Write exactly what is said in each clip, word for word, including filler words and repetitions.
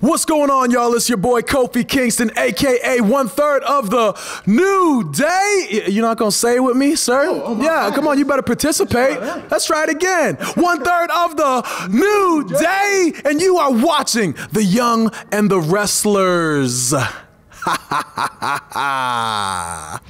What's going on, y'all? It's your boy Kofi Kingston, aka one third of the New Day. You're not gonna say it with me, sir? Oh, oh yeah, God. Come on, you better participate. Let's try it again. One third of the New Day, and you are watching The Young and the Wrestlers. Ha ha ha ha ha.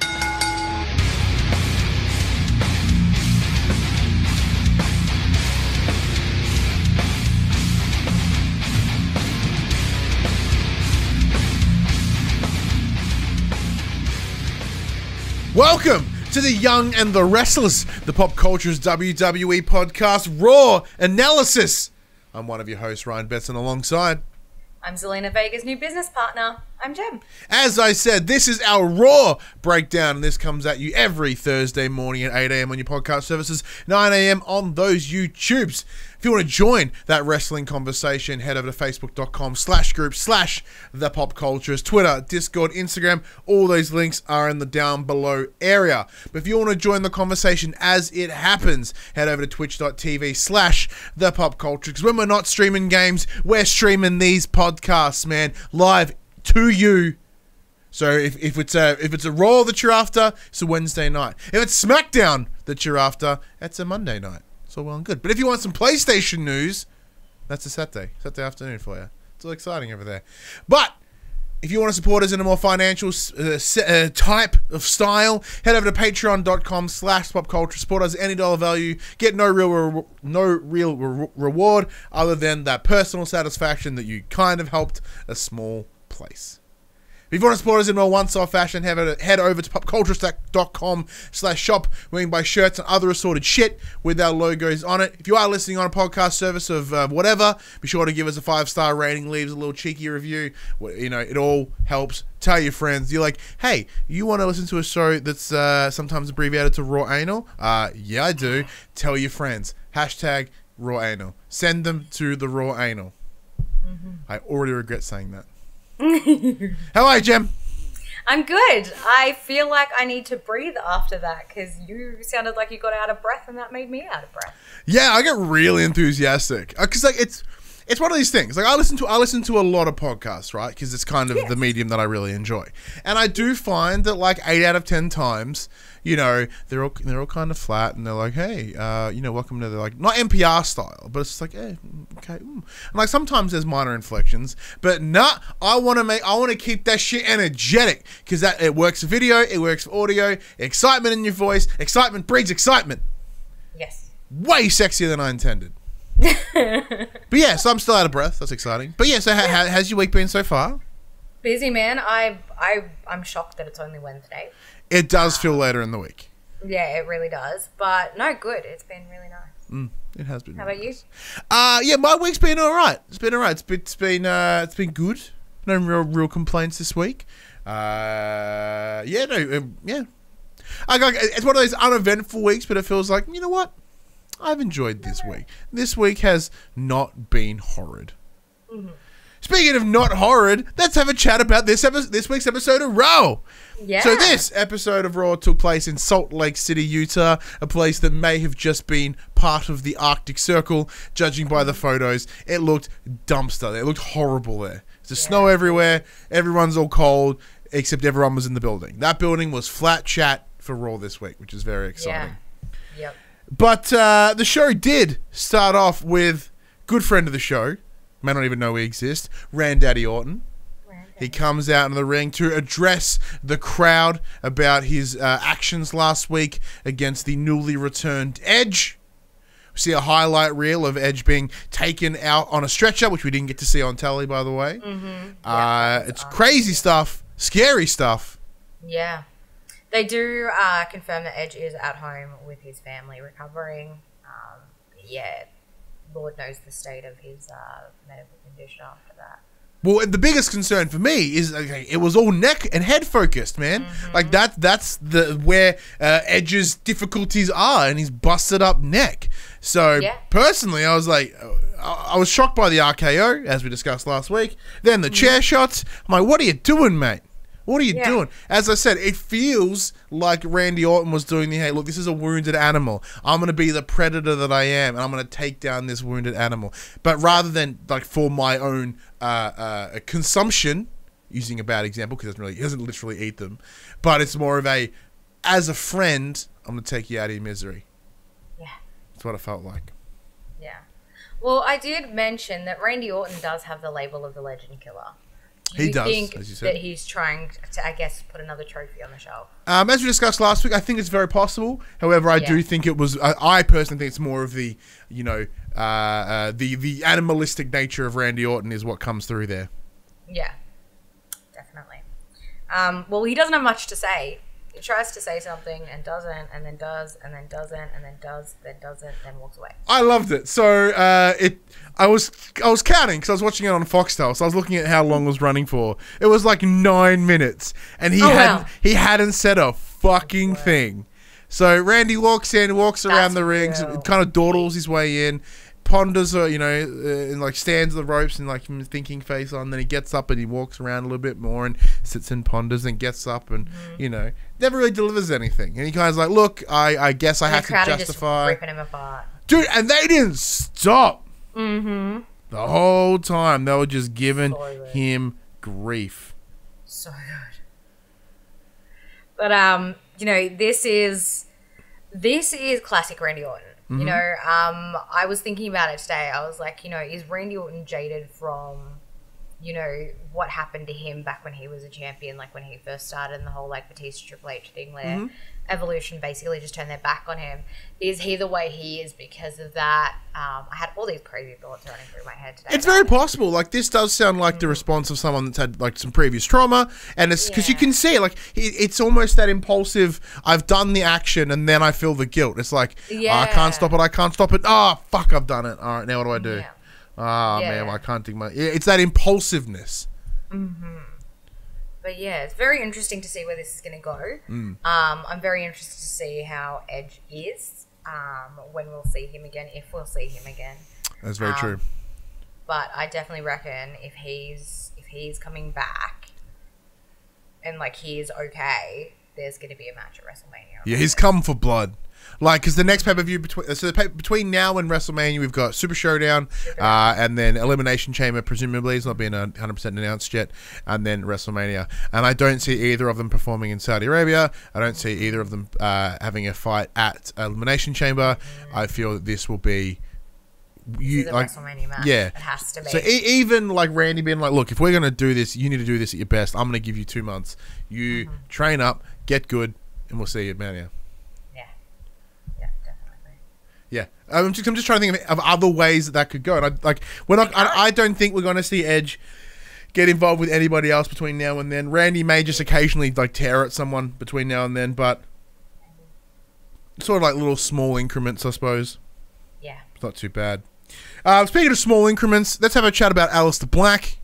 Welcome to The Young and the Wrestlers, the pop culture's W W E podcast, Raw Analysis. I'm one of your hosts, Ryan Betson, alongside... I'm Zelina Vega's new business partner. I'm Jem. As I said, this is our Raw breakdown, and this comes at you every Thursday morning at eight A M on your podcast services, nine A M on those YouTubes. If you want to join that wrestling conversation, head over to facebook.com slash group slash the pop cultures, Twitter, Discord, Instagram. All those links are in the down below area. But if you want to join the conversation as it happens, head over to twitch.tv slash the pop cultures. Because when we're not streaming games, we're streaming these podcasts, man, live to you. So if, if it's a if it's a Raw that you're after, it's a Wednesday night. If it's SmackDown that you're after, it's a Monday night. It's all well and good. But if you want some PlayStation news, that's a Saturday. Saturday afternoon for you. It's all exciting over there. But if you want to support us in a more financial uh, uh, type of style, head over to patreon.com slash popculture. Support us at any dollar value. Get no real re no real re reward other than that personal satisfaction that you kind of helped a small place. If you want to support us in a one-off fashion, head over to popculturestack.com slash shop, where you can buy shirts and other assorted shit with our logos on it. If you are listening on a podcast service of uh, whatever, be sure to give us a five-star rating, leave us a little cheeky review. You know, it all helps. Tell your friends. You're like, hey, you want to listen to a show that's uh, sometimes abbreviated to Raw Anal? Uh, yeah, I do. Tell your friends. Hashtag Raw Anal. Send them to the Raw Anal. Mm-hmm. I already regret saying that. How are you, Jem? I'm good. I feel like I need to breathe after that because you sounded like you got out of breath, and that made me out of breath. Yeah, I get really enthusiastic because, like, it's it's one of these things. Like, I listen to I listen to a lot of podcasts, right? Because it's kind of yes. the medium that I really enjoy, and I do find that like eight out of ten times, you know, they're all they're all kind of flat, and they're like, hey, uh, you know, welcome to the like not N P R style, but it's just like, hey, okay, mm. and like sometimes there's minor inflections, but nah, I want to make I want to keep that shit energetic because that it works for video, it works for audio, excitement in your voice, excitement breeds excitement. Yes. Way sexier than I intended. But yeah, so I'm still out of breath. That's exciting. But yeah, so ha ha how's your week been so far? Busy, man. I I I'm shocked that it's only Wednesday. It does feel later in the week. Yeah, it really does. But no, good. It's been really nice. Mm, it has been. How really about nice. you? Uh, yeah, my week's been all right. It's been all right. It's been it's been uh, it's been good. No real real complaints this week. Uh, yeah, no, um, yeah. I got, it's one of those uneventful weeks, but it feels like, you know what? I've enjoyed this week. This week has not been horrid. Mm-hmm. Speaking of not horrid, let's have a chat about this episode, this week's episode of Raw. Yeah. So this episode of Raw took place in Salt Lake City, Utah, a place that may have just been part of the Arctic Circle. Judging by the photos, it looked dumpster. It looked horrible there. There's yeah. snow everywhere. Everyone's all cold, except everyone was in the building. That building was flat chat for Raw this week, which is very exciting. Yeah. Yep. But uh, the show did start off with good friend of the show, may not even know we exist, Randy Orton. Randy. He comes out in the ring to address the crowd about his uh, actions last week against the newly returned Edge. We see a highlight reel of Edge being taken out on a stretcher, which we didn't get to see on telly, by the way. Mm-hmm. uh, yeah, it's awesome. Crazy stuff, scary stuff. Yeah. They do uh, confirm that Edge is at home with his family recovering. Um, yeah, Lord knows the state of his uh, medical condition after that. Well, the biggest concern for me is okay, it was all neck and head focused, man. Mm-hmm. Like that that's the where uh, Edge's difficulties are, and his busted up neck. So yeah. personally, I was like, I was shocked by the R K O as we discussed last week. Then the chair yeah. shots. I'm like, what are you doing, mate? What are you yeah. doing? As I said, it feels like Randy Orton was doing the, hey, look, this is a wounded animal. I'm going to be the predator that I am, and I'm going to take down this wounded animal. But rather than, like, for my own uh, uh, consumption, using a bad example because it really, he doesn't literally eat them, but it's more of a, as a friend, I'm going to take you out of your misery. Yeah. That's what it felt like. Yeah. Well, I did mention that Randy Orton does have the label of the Legend Killer. You he does, think as you said. That he's trying to, I guess, put another trophy on the shelf. Um, as we discussed last week, I think it's very possible. However, I yeah. do think it was. I, I personally think it's more of the, you know, uh, uh, the the animalistic nature of Randy Orton is what comes through there. Yeah, definitely. Um, well, he doesn't have much to say. He tries to say something and doesn't, and then does, and then doesn't, and then does, then doesn't, then walks away. I loved it. So uh, it, I was, I was counting because I was watching it on Foxtel. So I was looking at how long it was running for. It was like nine minutes, and he oh, hadn't, wow. he hadn't said a fucking thing. So Randy walks in, walks That's around the rings, real. kind of dawdles his way in, ponders, uh, you know, uh, and like stands the ropes and like thinking face on. Then he gets up and he walks around a little bit more and sits and ponders and gets up and mm-hmm. you know, never really delivers anything. And he kind of like, look, I I guess I and have to justify. Just ripping him apart, dude. And they didn't stop. Mm-hmm. The whole time they were just giving so him grief. So good. But um, you know, this is this is classic Randy Orton. You know, um, I was thinking about it today. I was like, you know, is Randy Orton jaded from, you know, what happened to him back when he was a champion, like when he first started and the whole, like, Batista Triple H thing where mm-hmm. Evolution basically just turned their back on him. Is he the way he is because of that? Um, I had all these crazy thoughts running through my head today. It's very possible. Like, this does sound like mm-hmm. the response of someone that's had, like, some previous trauma. And it's because yeah. you can see, like, it, it's almost that impulsive, I've done the action and then I feel the guilt. It's like, yeah. oh, I can't stop it, I can't stop it. Oh, fuck, I've done it. All right, now what do I do? Yeah. Oh, yeah. man, I can't think my... It's that impulsiveness. Mm-hmm. But, yeah, it's very interesting to see where this is going to go. Mm. Um, I'm very interested to see how Edge is, um, when we'll see him again, if we'll see him again. That's very um, true. But I definitely reckon if he's, if he's coming back and, like, he is okay, there's going to be a match at WrestleMania. Yeah, he's come for blood. Like, because the next pay-per-view, between, so the pay, between now and WrestleMania, we've got Super Showdown, uh, and then Elimination Chamber, presumably. It's not been one hundred percent announced yet. And then WrestleMania. And I don't see either of them performing in Saudi Arabia. I don't see either of them uh, having a fight at Elimination Chamber. I feel that this will be... You, this is a like, WrestleMania match. Yeah. It has to be. So e even, like, Randy being like, look, if we're going to do this, you need to do this at your best. I'm going to give you two months. You mm-hmm. train up, get good, and we'll see you at Mania. Yeah, I'm just, I'm just trying to think of, of other ways that that could go. And I, like, we're not, I, I don't think we're going to see Edge get involved with anybody else between now and then. Randy may just occasionally, like, tear at someone between now and then, but sort of like little small increments, I suppose. Yeah. It's not too bad. Uh, speaking of small increments, let's have a chat about Aleister Black.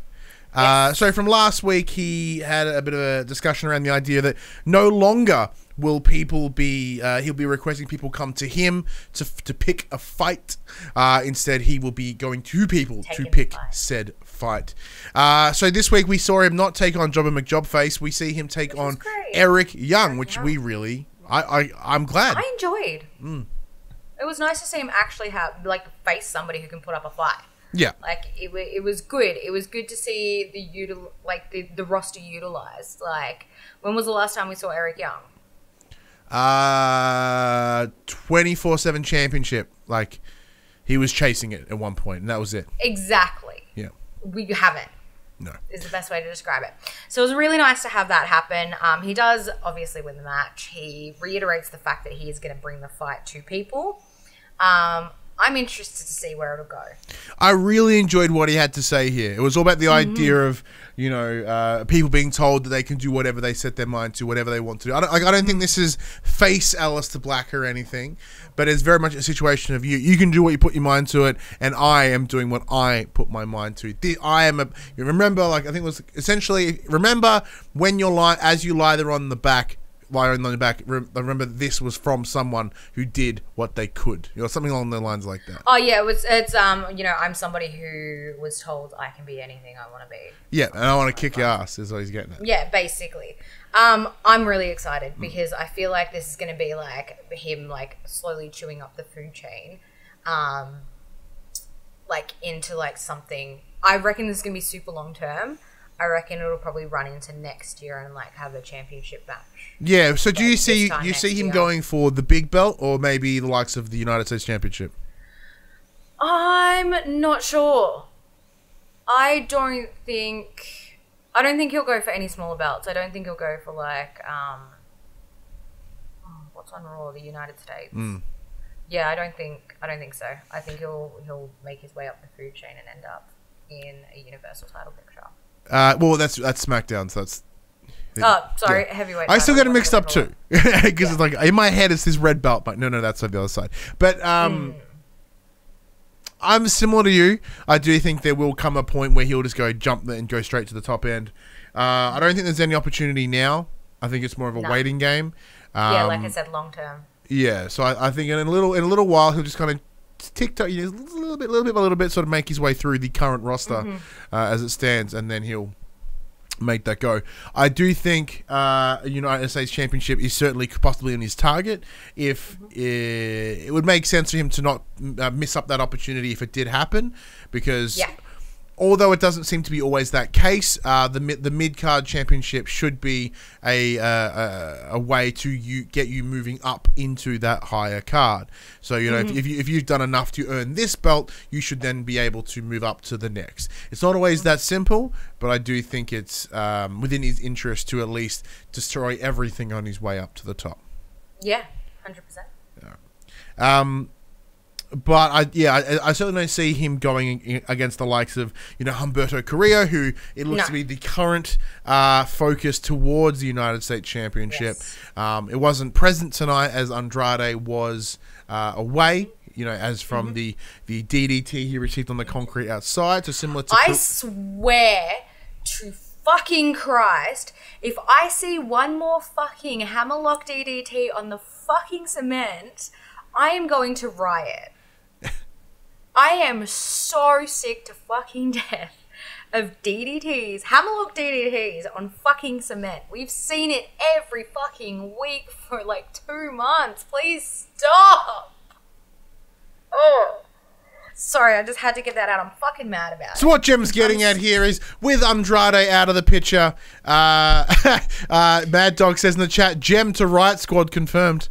Uh, yes. So from last week, he had a bit of a discussion around the idea that no longer... will people be? Uh, he'll be requesting people come to him to to pick a fight. Uh, instead, he will be going to people Taking to pick said fight. Uh, so this week we saw him not take on Jobber McJobface. We see him take which on Eric Young, Eric which Young. we really. I, I I'm glad. I enjoyed. Mm. It was nice to see him actually have like face somebody who can put up a fight. Yeah. Like it it was good. It was good to see the util like the the roster utilized. Like when was the last time we saw Eric Young? Uh, twenty-four seven championship. Like, he was chasing it at one point, and that was it. Exactly. Yeah. We haven't. No. Is the best way to describe it. So it was really nice to have that happen. Um, he does obviously win the match. He reiterates the fact that he is going to bring the fight to people. Um, I'm interested to see where it'll go. I really enjoyed what he had to say here. It was all about the mm-hmm. idea of, you know, uh, people being told that they can do whatever they set their mind to, whatever they want to do. I don't, I don't think this is face Aleister Black or anything, but it's very much a situation of you. You can do what you put your mind to it, and I am doing what I put my mind to. The, I am a. You remember, like I think it was essentially remember when you're lying as you lie there on the back. while in the back, remember this was from someone who did what they could, you know, something along the lines like that. Oh yeah, it was, it's um you know, I'm somebody who was told I can be anything I want to be. Yeah, and I want to kick your ass is what he's getting at. Yeah, basically. Um, I'm really excited because mm. I feel like this is going to be like him like slowly chewing up the food chain, um, like into like something. I reckon this is going to be super long term. I reckon it'll probably run into next year and like have a championship match. Yeah. So do you see you see him year. going for the big belt or maybe the likes of the United States Championship? I'm not sure. I don't think I don't think he'll go for any smaller belts. I don't think he'll go for like um, what's on Raw, the United States. Mm. Yeah, I don't think I don't think so. I think he'll he'll make his way up the food chain and end up in a universal title picture. Uh, well, that's that's SmackDown, so that's. Oh, sorry, yeah. Heavyweight. I still get it mixed up too, because yeah. It's like in my head it's this red belt, but no, no, that's on the other side. But um, mm. I'm similar to you. I do think there will come a point where he'll just go jump and go straight to the top end. Uh, I don't think there's any opportunity now. I think it's more of a no. waiting game. Um, yeah, like I said, long term. Yeah, so I, I think in a little in a little while he'll just kind of. TikTok, you know, a little bit, little bit by little bit, sort of make his way through the current roster mm-hmm. uh, as it stands, and then he'll make that go. I do think uh, United States Championship is certainly possibly on his target. If mm-hmm. it, it would make sense for him to not uh, miss up that opportunity if it did happen, because yeah. although it doesn't seem to be always that case, uh, the the mid card championship should be a uh, a, a way to you get you moving up into that higher card. So you know mm-hmm. if, if you if you've done enough to earn this belt, you should then be able to move up to the next. It's not always that simple, but I do think it's um, within his interest to at least destroy everything on his way up to the top. Yeah, hundred yeah. percent. Um. But I, yeah, I, I certainly don't see him going against the likes of, you know, Humberto Carrillo, who it looks no. to be the current uh, focus towards the United States Championship. Yes. Um, it wasn't present tonight as Andrade was uh, away, you know, as from mm-hmm. the, the D D T he received on the concrete outside. So similar to I swear to fucking Christ, if I see one more fucking hammerlock D D T on the fucking cement, I am going to riot. I am so sick to fucking death of D D Ts, hammerlock D D Ts on fucking cement. We've seen it every fucking week for like two months. Please stop. Oh. Sorry, I just had to get that out. I'm fucking mad about it. So what Jim's getting at here is, with Andrade out of the picture, uh, uh, Mad Dog says in the chat, Jem to Riot Squad confirmed.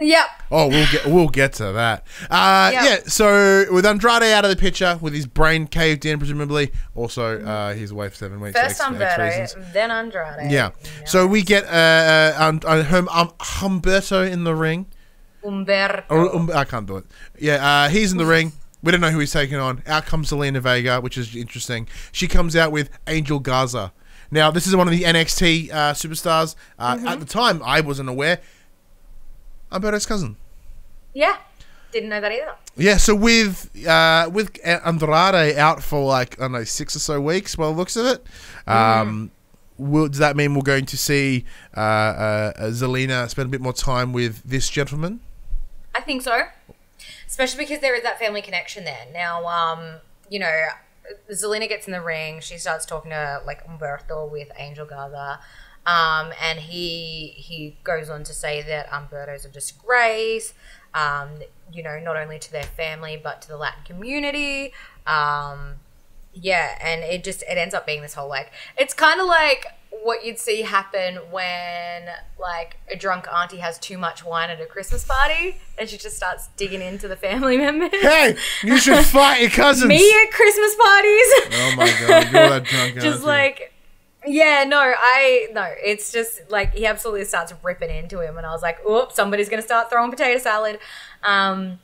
Yep. Oh, we'll get we'll get to that. Uh, yep. Yeah. So with Andrade out of the picture, with his brain caved in, presumably, also uh, he's away for seven weeks. First Humberto, then Andrade. Yeah. Yes. So we get uh, um, um, um, Humberto in the ring. Humberto. Oh, um, I can't do it. Yeah, uh, he's in the ring. We don't know who he's taking on. Out comes Zelina Vega, which is interesting. She comes out with Angel Garza. Now, this is one of the N X T uh, superstars. Uh, mm-hmm. At the time, I wasn't aware. Humberto's cousin. Yeah, didn't know that either. Yeah, so with uh, with Andrade out for like I don't know six or so weeks, by the looks of it, um, mm. will, does that mean we're going to see uh, uh, Zelina spend a bit more time with this gentleman? I think so, especially because there is that family connection there. Now, um, you know, Zelina gets in the ring, she starts talking to like Humberto with Angel Garza. Um, and he he goes on to say that Humberto's a disgrace, um, you know, not only to their family but to the Latin community. Um, yeah, and it just it ends up being this whole like it's kind of like what you'd see happen when like a drunk auntie has too much wine at a Christmas party and she just starts digging into the family members. Hey, you should fight your cousins. Me at Christmas parties. Oh my god, you're that drunk auntie. Just like. Yeah, no, I, no, it's just, like, he absolutely starts ripping into him, and I was like, oops, somebody's going to start throwing potato salad. Um,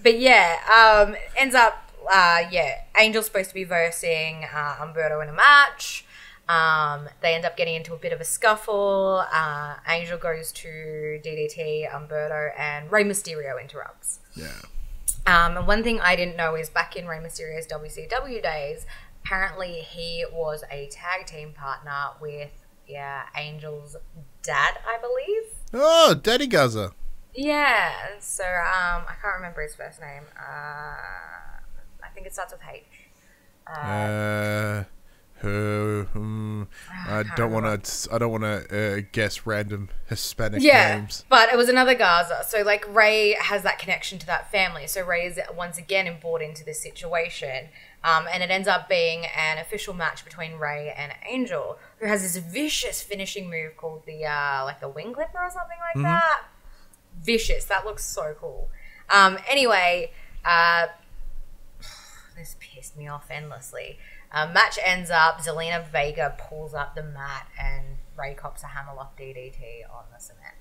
but, yeah, um, ends up, uh, yeah, Angel's supposed to be versing uh, Humberto in a match. Um, they end up getting into a bit of a scuffle. Uh, Angel goes to D D T, Humberto, and Rey Mysterio interrupts. Yeah. Um, and one thing I didn't know is back in Rey Mysterio's W C W days, apparently he was a tag team partner with yeah, Angel's dad, I believe. Oh, Daddy Gaza. Yeah, and so um, I can't remember his first name. Uh, I think it starts with H. Uh, uh who? Um, I, I don't want to. I don't want to uh, guess random Hispanic yeah, names. But it was another Gaza. So like Rey has that connection to that family. So Rey is once again brought into this situation, um, and it ends up being an official match between Rey and Angel, who has this vicious finishing move called the uh, like the wing clipper or something like mm-hmm. that. Vicious. That looks so cool. Um, anyway, uh, this pissed me off endlessly. Uh, match ends up, Zelina Vega pulls up the mat and Rey cops a hammerlock D D T on the cement.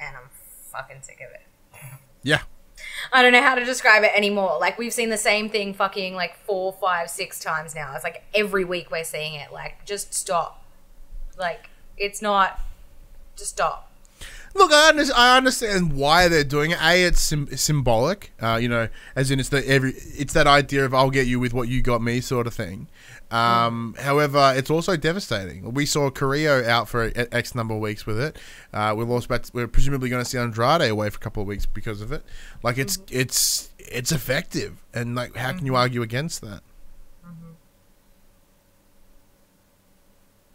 And I'm fucking sick of it. Yeah. I don't know how to describe it anymore. Like, we've seen the same thing fucking like four, five, six times now. It's like every week we're seeing it. Like, just stop. Like, it's not... Just stop. Look, I, under I understand why they're doing it. A, it's sim symbolic, uh, you know, as in it's the every, it's that idea of I'll get you with what you got me sort of thing. Um, mm. However, it's also devastating. We saw Carrillo out for X number of weeks with it. Uh, we're lost back. To, we're presumably going to see Andrade away for a couple of weeks because of it. Like it's mm -hmm. it's it's effective, and like how mm -hmm. can you argue against that? Mm -hmm.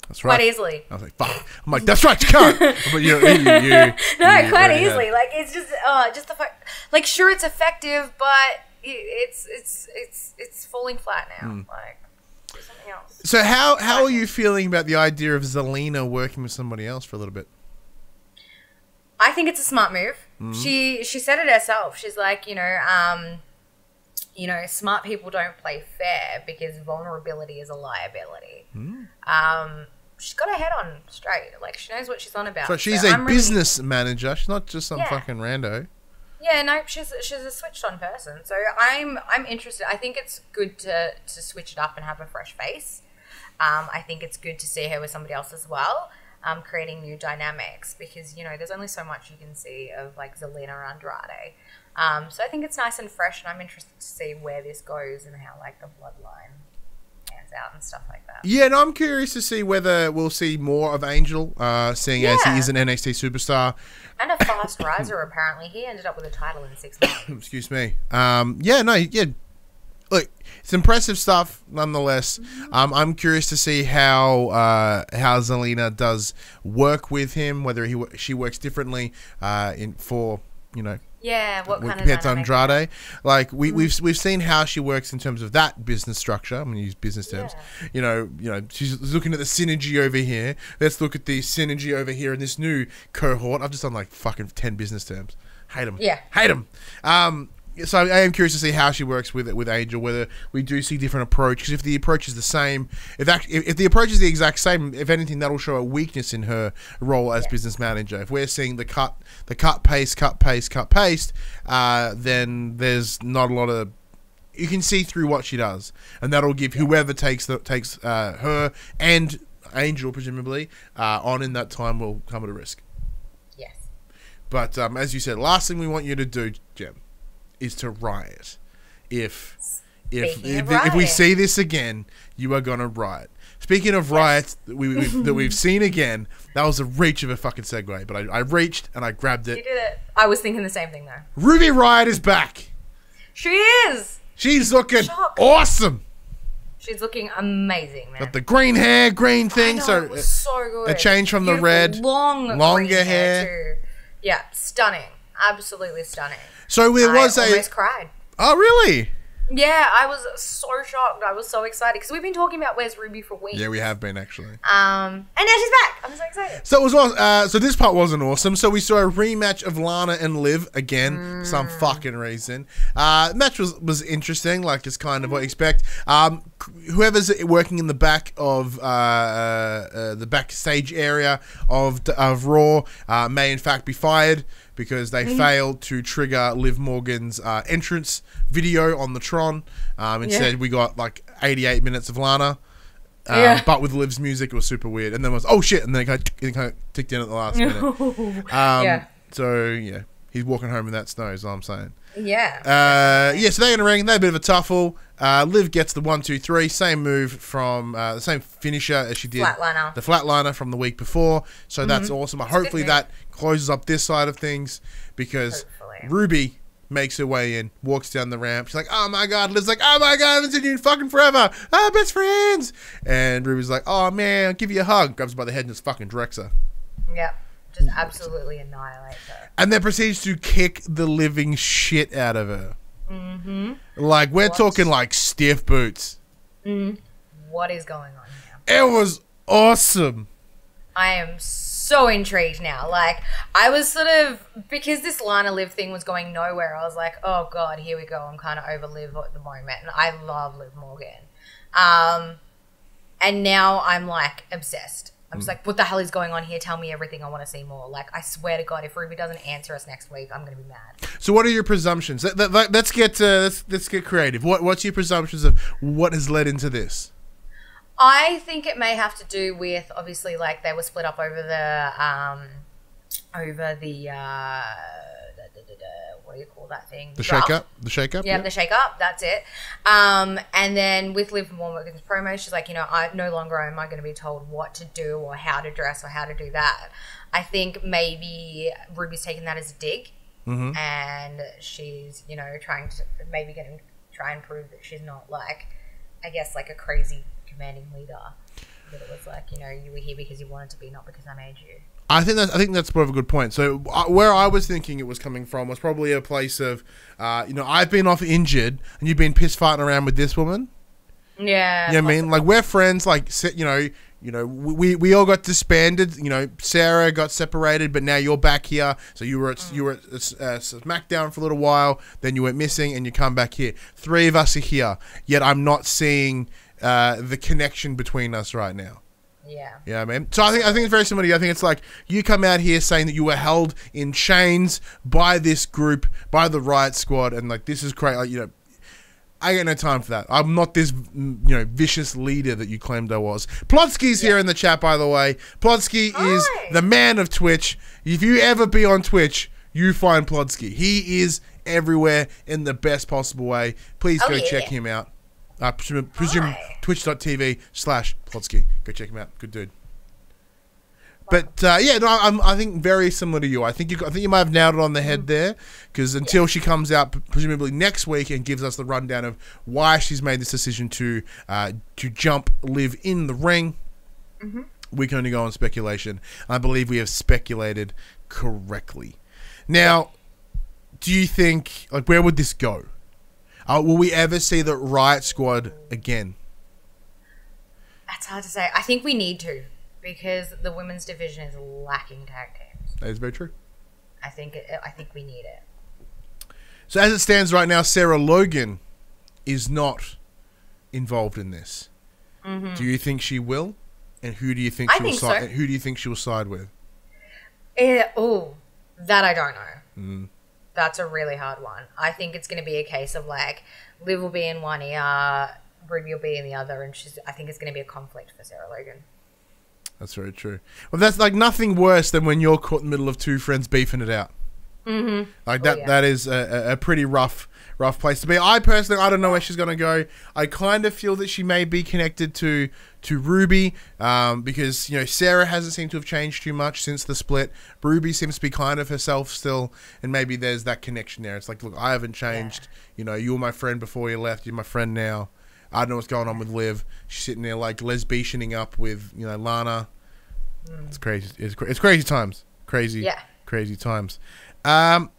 That's right. Quite easily. I was like, fuck. I'm like, that's right, you can't. But you, you, you, you, no, you quite easily. Ahead. Like, it's just, oh, just the fuck. Like, sure, it's effective, but it's it's it's it's falling flat now. Mm. Like, do something else. So how how are you feeling about the idea of Zelina working with somebody else for a little bit? I think it's a smart move. Mm. She she said it herself. She's like, you know, um, you know, smart people don't play fair because vulnerability is a liability. Mm. Um. She's got her head on straight. Like, she knows what she's on about. So she's so a I'm business really... manager. She's not just some yeah. fucking rando. Yeah, no, she's she's a switched-on person. So I'm I'm interested. I think it's good to to switch it up and have a fresh face. Um, I think it's good to see her with somebody else as well, um, creating new dynamics because, you know, there's only so much you can see of, like, Zelina or Andrade. Um, so I think it's nice and fresh, and I'm interested to see where this goes and how, like, the bloodline... out and stuff like that. Yeah, and I'm curious to see whether we'll see more of Angel, uh, seeing yeah. as he is an N X T superstar. And a fast riser, apparently. He ended up with a title in six months. Excuse me. Um, yeah, no, yeah. Look, it's impressive stuff, nonetheless. Mm-hmm. um, I'm curious to see how uh, how Zelina does work with him, whether he she works differently uh, in for, you know, yeah, what kind compared of to Andrade, like we, mm. we've we've seen how she works in terms of that business structure. I'm going to use business terms. Yeah. You know, you know, she's looking at the synergy over here. Let's look at the synergy over here in this new cohort. I've just done like fucking ten business terms. Hate them. Yeah, hate them. Um, so I am curious to see how she works with it with Angel. Whether we do see different approach, because if the approach is the same, if that, if, if the approach is the exact same, if anything, that'll show a weakness in her role as yeah. business manager. If we're seeing the cut, the cut paste, cut paste, cut paste, uh, then there's not a lot of. You can see through what she does, and that'll give yeah. whoever takes the, takes uh, her and Angel presumably uh, on in that time will come at a risk. Yes. But um, as you said, last thing we want you to do, Jem. Is to riot. If if if, riot. If we see this again, you are gonna riot. Speaking of riots that we, we've, that we've seen again, that was a reach of a fucking segue, but I, I reached and I grabbed it. You did it. I was thinking the same thing though. Ruby Riott is back. She is. She's looking Shock. awesome. She's looking amazing, man. Got the green hair, green thing. I know, so it was so good. A change from Beautiful, the red, long, longer hair. hair. Yeah, stunning. Absolutely stunning. So there was a. I almost cried. Oh really? Yeah, I was so shocked. I was so excited because we've been talking about where's Ruby for weeks. Yeah, we have been actually. Um, and now she's back. I'm so excited. So it was. Uh, so this part wasn't awesome. So we saw a rematch of Lana and Liv again mm. for some fucking reason. Uh, match was was interesting. Like it's kind of mm. what you expect. Um, whoever's working in the back of uh, uh the backstage area of of Raw uh, may in fact be fired. Because they mm. failed to trigger Liv Morgan's uh, entrance video on the Tron. Um, instead, yeah. we got like eighty-eight minutes of Lana. Um, yeah. But with Liv's music, it was super weird. And then it was, oh shit. And then it kind of ticked in at the last minute. Um, yeah. So, yeah. he's walking home in that snow, is all I'm saying. Yeah. Uh, yeah, so they're in a ring. They're a bit of a tuffle. Uh, Liv gets the one, two, three. Same move from uh, the same finisher as she did. Flatliner. The flatliner from the week before. So mm-hmm. that's awesome. It's Hopefully that closes up this side of things because Hopefully. Ruby makes her way in, walks down the ramp. She's like, oh, my God. Liv's like, oh, my God, I haven't seen you in fucking forever. Ah, best friends. And Ruby's like, oh, man, I'll give you a hug. Grabs her by the head and just fucking directs her. Yeah. Just absolutely annihilate her. And then proceeds to kick the living shit out of her. Mm-hmm. Like, we're what? talking, like, stiff boots. Mm. What is going on here? It was awesome. I am so intrigued now. Like, I was sort of... Because this Lana Liv thing was going nowhere, I was like, oh, God, here we go. I'm kind of over Liv at the moment. And I love Liv Morgan. Um, and now I'm, like, obsessed. I'm just like, what the hell is going on here? Tell me everything. I want to see more. Like, I swear to God, if Ruby doesn't answer us next week, I'm going to be mad. So what are your presumptions? Let, let, let's get uh, let's, let's get creative. What What's your presumptions of what has led into this? I think it may have to do with, obviously, like, they were split up over the, um, over the, uh, da, da, da, da, what do you call that thing? The shake-up. The shake-up. Yeah, yeah, the shake-up. That's it. Um, and then with Liv Morgan's promo, she's like, you know, I no longer am I going to be told what to do or how to dress or how to do that. I think maybe Ruby's taking that as a dig, mm-hmm. and she's, you know, trying to maybe get him try and prove that she's not, like, I guess, like a crazy commanding leader. That it was like, you know, you were here because you wanted to be, not because I made you. I think that's I think that's sort of a good point. So uh, where I was thinking it was coming from was probably a place of, uh, you know, I've been off injured and you've been piss farting around with this woman. Yeah. You know what I mean? Like, we're friends. Like, you know, you know, we we all got disbanded. You know, Sarah got separated, but now you're back here. So you were at, mm. you were at uh, SmackDown for a little while, then you went missing, and you come back here. Three of us are here, yet I'm not seeing uh, the connection between us right now. Yeah. Yeah, you know I mean? So I think I think it's very similar to you. I think it's like you come out here saying that you were held in chains by this group, by the Riot Squad, and like this is crazy. Like, you know, I got no time for that. I'm not this, you know, vicious leader that you claimed I was. Plotsky's yeah. here in the chat, by the way. Plotsky Hi. is the man of Twitch. If you ever be on Twitch, you find Plotsky. He is everywhere in the best possible way. Please oh, go yeah. check him out. I uh, presume, presume twitch.tv slash Plotsky. Go check him out. Good dude. But uh, yeah, no, I'm, I think very similar to you. I think you, I think you might have nailed it on the head there, because until yeah. she comes out presumably next week and gives us the rundown of why she's made this decision to uh, to jump Liv in the ring, mm-hmm. we can only go on speculation. I believe we have speculated correctly. Now, do you think, like, where would this go? Uh, will we ever see the Riot Squad again? That's hard to say. I think we need to, because the women's division is lacking tag teams. That is very true. I think it, I think we need it. So as it stands right now, Sarah Logan is not involved in this. Mm-hmm. Do you think she will? And who do you think she I will think side? So. Who do you think she will side with? Uh, oh, that I don't know. Mm. That's a really hard one. I think it's going to be a case of, like, Liv will be in one ear, Ruby will be in the other, and she's, I think it's going to be a conflict for Sarah Logan. That's very true. Well, that's, like, nothing worse than when you're caught in the middle of two friends beefing it out. Mm-hmm. Like, that, oh, yeah. that is a, a pretty rough, rough place to be. I personally, I don't know where she's going to go. I kind of feel that she may be connected to, to Ruby, um, because, you know, Sarah hasn't seemed to have changed too much since the split. Ruby seems to be kind of herself still, and maybe there's that connection there. It's like, look, I haven't changed. Yeah. You know, you were my friend before you left. You're my friend now. I don't know what's going on with Liv. She's sitting there, like, lesbianing up with, you know, Lana. Mm. It's crazy. It's, it's crazy times. Crazy. Yeah. Crazy times. Um,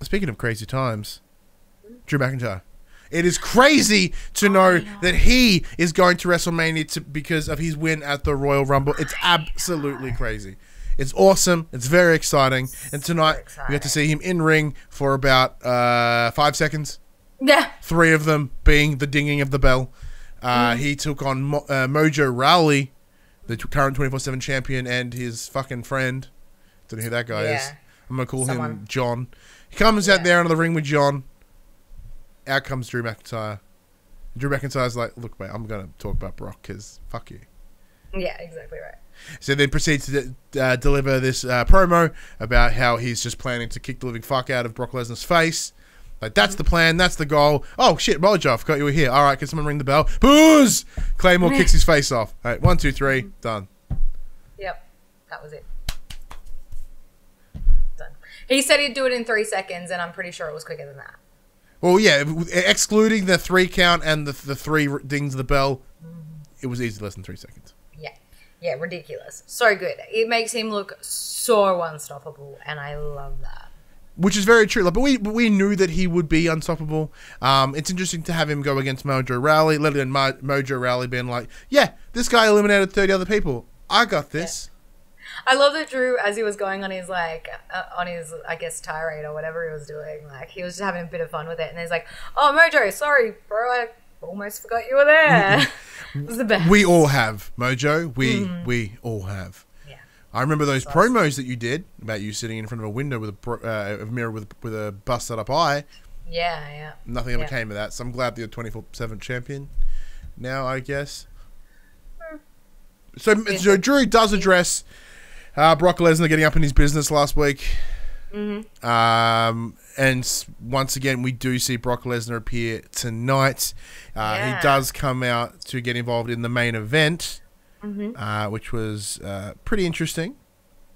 speaking of crazy times, Drew McIntyre. It is crazy to know that he is going to WrestleMania to, because of his win at the Royal Rumble. It's absolutely crazy. It's awesome. It's very exciting. And tonight we get to see him in ring for about uh, five seconds. Yeah. Three of them being the dinging of the bell. Uh, mm. He took on Mo uh, Mojo Rawley, the current twenty-four seven champion, and his fucking friend. Don't know who that guy yeah. is. I'm going to call Someone. him John. He comes yeah. out there into the ring with John. Out comes Drew McIntyre. Drew McIntyre's like, look, mate, I'm going to talk about Brock because fuck you. Yeah, exactly right. So then proceeds to uh, deliver this uh, promo about how he's just planning to kick the living fuck out of Brock Lesnar's face. Like, that's the plan. That's the goal. Oh, shit. Mojo, I forgot you were here. All right. Can someone ring the bell? Booze! Claymore kicks his face off. All right. One, two, three. Done. Yep. That was it. Done. He said he'd do it in three seconds, and I'm pretty sure it was quicker than that. Well, yeah. Excluding the three count and the, the three dings of the bell, it was easily less than three seconds. Yeah. Yeah. Ridiculous. So good. It makes him look so unstoppable, and I love that. Which is very true. Like, but we we knew that he would be unstoppable. Um, it's interesting to have him go against Mojo Rawley, let alone Mo Mojo Rawley being like, yeah, this guy eliminated thirty other people. I got this. Yeah. I love that Drew, as he was going on his, like, uh, on his, I guess, tirade or whatever he was doing, like, he was just having a bit of fun with it. And he's like, oh, Mojo, sorry, bro, I almost forgot you were there. It was the best. We all have, Mojo. We, mm. we all have. I remember those promos that you did about you sitting in front of a window with a, uh, a mirror with, with a busted up eye. Yeah, yeah. Nothing ever yeah. came of that, so I'm glad that you're twenty-four seven champion now, I guess. Mm. So, so Drew does address uh, Brock Lesnar getting up in his business last week. Mm-hmm. um, and once again, we do see Brock Lesnar appear tonight. Uh, yeah. He does come out to get involved in the main event. Mm-hmm. uh, which was uh, pretty interesting.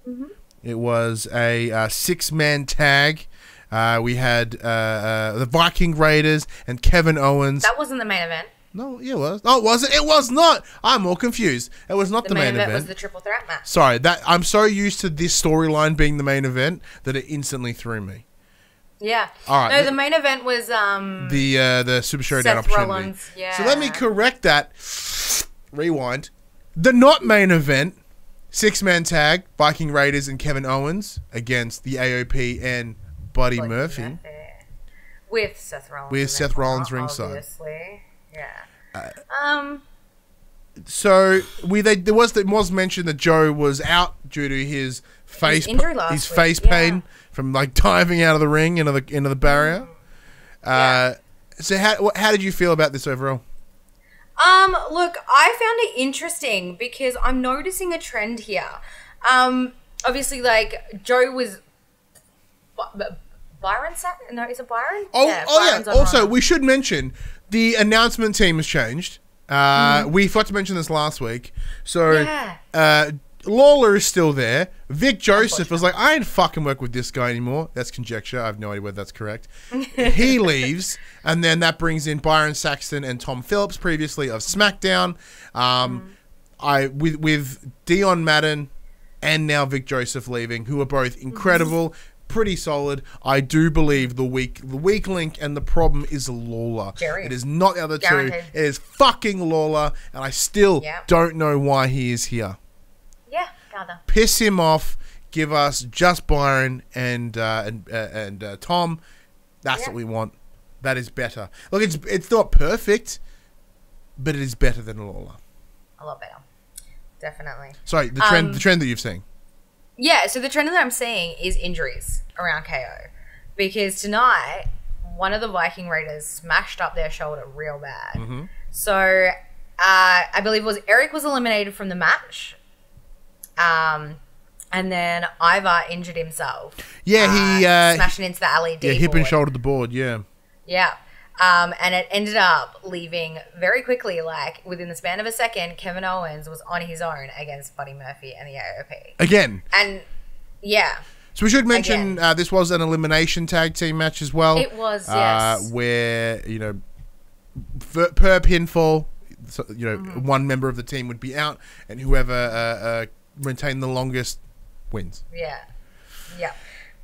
Mm-hmm. It was a uh, six-man tag. Uh, we had uh, uh, the Viking Raiders and Kevin Owens. That wasn't the main event. No, it was. Oh, was it? It was not. I'm all confused. It was not the, the main, main event. The main event was the triple threat match. Sorry, that I'm so used to this storyline being the main event that it instantly threw me. Yeah. All right. No, the, the main event was um the uh, the Super Showdown opportunity. Seth Rollins. Yeah. So let me correct that. Rewind. The not main event, six-man tag, Viking Raiders and Kevin Owens against the A O P and Buddy, Buddy Murphy. Murphy. With Seth Rollins. With Seth Rollins ringside. Obviously, yeah. Uh, um. So, we they, there was it was mentioned that Joe was out due to his face, his, his face week. pain yeah. from, like, diving out of the ring into the, into the barrier. Mm. Uh, yeah. So, how, how did you feel about this overall? Um, look, I found it interesting because I'm noticing a trend here. Um, obviously, like, Joe was... Byron sat... No, is it Byron? Oh, yeah. Oh, yeah. Also, we should mention the announcement team has changed. Uh, mm. We forgot to mention this last week. So, yeah. uh, Lawler is still there. Vic Joseph was like, I ain't fucking work with this guy anymore. That's conjecture. I have no idea whether that's correct. He leaves, and then that brings in Byron Saxton and Tom Phillips, previously of SmackDown. Um, mm. I with with Dion Madden and now Vic Joseph leaving, who are both incredible, pretty solid. I do believe the weak the weak link and the problem is Lawler. Jerry. It is not the other Jerry. two. It is fucking Lawler, and I still yep. don't know why he is here. Piss him off. Give us just Byron and uh, and uh, and uh, Tom. That's yeah. what we want. That is better. Look, it's it's not perfect, but it is better than Lawler. A lot better, definitely. Sorry, the trend um, the trend that you've seen. Yeah, so the trend that I'm seeing is injuries around K O, because tonight one of the Viking Raiders smashed up their shoulder real bad. Mm-hmm. So uh, I believe it was Eric was eliminated from the match. Um, and then Ivar injured himself. Yeah, he uh, smashing into the L E D. Yeah, hip board. and shoulder the board. Yeah, yeah. Um, and it ended up leaving very quickly, like within the span of a second. Kevin Owens was on his own against Buddy Murphy and the A O P again. And yeah. So we should mention uh, this was an elimination tag team match as well. It was, uh, yes. Where you know for, per pinfall, so, you know, mm-hmm. one member of the team would be out, and whoever. Uh, uh, retain the longest wins. Yeah. Yeah.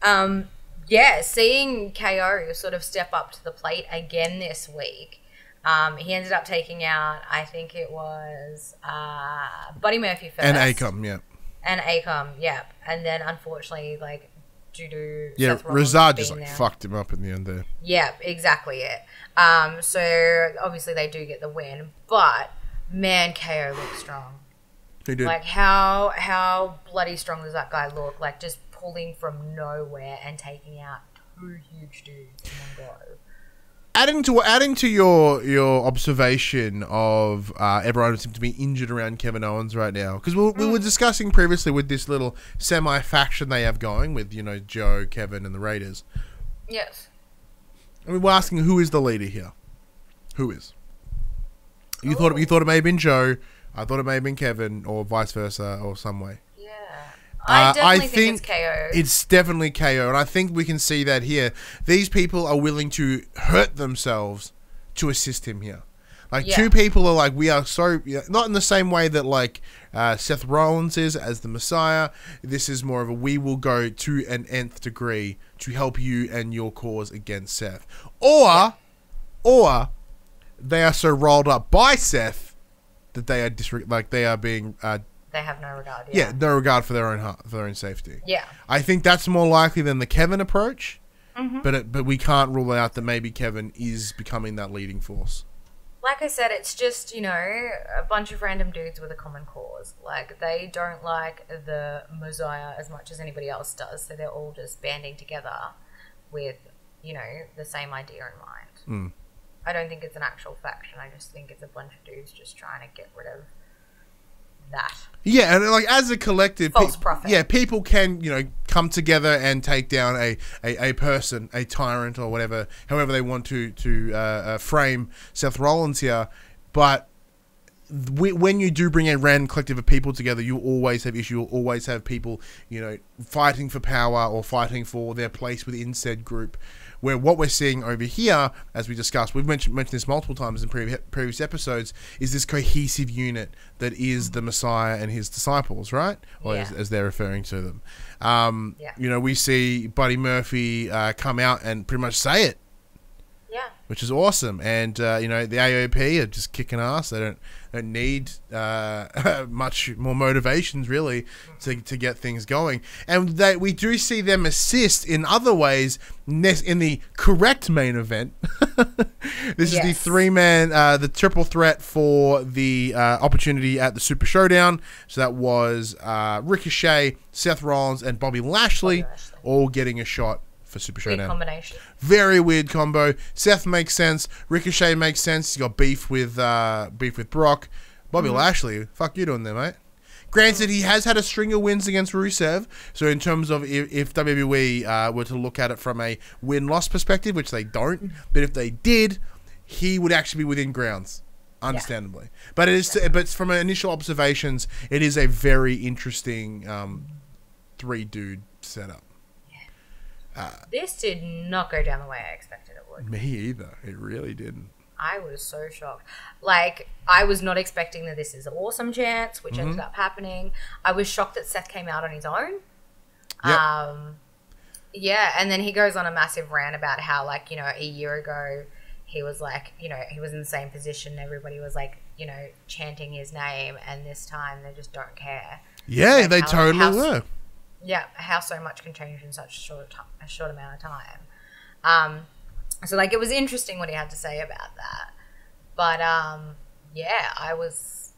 Um, yeah, seeing K O sort of step up to the plate again this week, um, he ended up taking out, I think it was uh, Buddy Murphy first. And Acom, yeah. And Acom, yeah. And then, unfortunately, like, due to yeah, Rizard just, like, there. fucked him up in the end there. Yeah, exactly it. Um, so, obviously, they do get the win. But, man, K O looks strong. He did. Like, how how bloody strong does that guy look? Like, just pulling from nowhere and taking out two huge dudes in one go. Adding to adding to your your observation of uh, everyone seems to be injured around Kevin Owens right now, because we, we were discussing previously with this little semi faction they have going with, you know, Joe, Kevin, and the Raiders. Yes. And we were asking who is the leader here. Who is? You Ooh. thought it, you thought it may have been Joe. I thought it may have been Kevin, or vice versa, or some way. Yeah. I uh, definitely I think, think it's K O. It's definitely K O, and I think we can see that here. These people are willing to hurt themselves to assist him here. Like, yeah. two people are like, we are so... Not in the same way that, like, uh, Seth Rollins is as the Messiah. This is more of a, we will go to an nth degree to help you and your cause against Seth. Or, yeah. or, they are so rolled up by Seth that they are, disre like, they are being... Uh, They have no regard. Yeah. yeah, no regard for their own heart, for their own safety. Yeah, I think that's more likely than the Kevin approach, mm-hmm. but it, but we can't rule out that maybe Kevin is becoming that leading force. Like I said, it's just, you know, a bunch of random dudes with a common cause. Like, they don't like the Messiah as much as anybody else does, so they're all just banding together with, you know, the same idea in mind. Mm. I don't think it's an actual faction. I just think it's a bunch of dudes just trying to get rid of that. Yeah, and like as a collective, false prophet. Yeah, people can, you know, come together and take down a, a, a person, a tyrant or whatever, however they want to to uh, uh, frame Seth Rollins here. But we, when you do bring a random collective of people together, you always have issue. You'll always have people, you know, fighting for power or fighting for their place within said group. Where what we're seeing over here, as we discussed, we've mentioned, mentioned this multiple times in pre previous episodes, is this cohesive unit that is the Messiah and his disciples, right? Or yeah. as, as they're referring to them. Um, yeah. You know, we see Buddy Murphy uh, come out and pretty much say it. Yeah. Which is awesome. And, uh, you know, the A O P are just kicking ass. They don't, don't need uh, much more motivations, really, to, to get things going. And they, we do see them assist in other ways in the correct main event. This yes. is the three-man, uh, the triple threat for the uh, opportunity at the Super Showdown. So that was uh, Ricochet, Seth Rollins, and Bobby Lashley, Bobby Lashley all getting a shot. For Super Showdown. Combination. Very weird combo. Seth makes sense. Ricochet makes sense. He's got beef with uh, beef with Brock. Bobby mm-hmm. Lashley, fuck you doing there, mate. Granted, he has had a string of wins against Rusev. So in terms of if, if W W E uh, were to look at it from a win-loss perspective, which they don't, but if they did, he would actually be within grounds. Understandably. Yeah. But it is. But from initial observations, it is a very interesting um, three-dude setup. Uh, this did not go down the way I expected it would. Me either. It really didn't. I was so shocked. Like, I was not expecting that this is an awesome chance, which mm-hmm. ended up happening. I was shocked that Seth came out on his own. Yep. Um, yeah, and then he goes on a massive rant about how, like, you know, a year ago he was like, you know, he was in the same position. Everybody was like, you know, chanting his name, and this time they just don't care. Yeah, like, they how, totally how, were. Yeah, how so much can change in such a short, a short amount of time. Um, so, like, it was interesting what he had to say about that. But, um, yeah, I was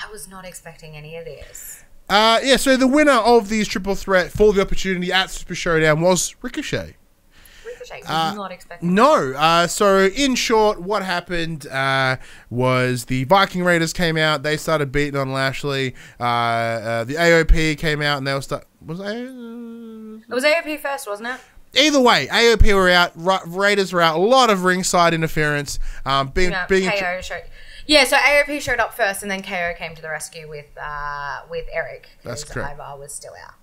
I was not expecting any of this. Uh, yeah, so the winner of these triple threat for the opportunity at Super Showdown was Ricochet. Ricochet, uh, not expecting No. Uh, so, in short, what happened uh, was the Viking Raiders came out. They started beating on Lashley. Uh, uh, the A O P came out, and they all start. Was it A O P? It was A O P first, wasn't it? Either way, A O P were out. Ra Raiders were out. A lot of ringside interference. Um, being, no, being K O showed. Yeah, so A O P showed up first, and then K O came to the rescue with uh, with Eric. That's correct. Ivar was still out.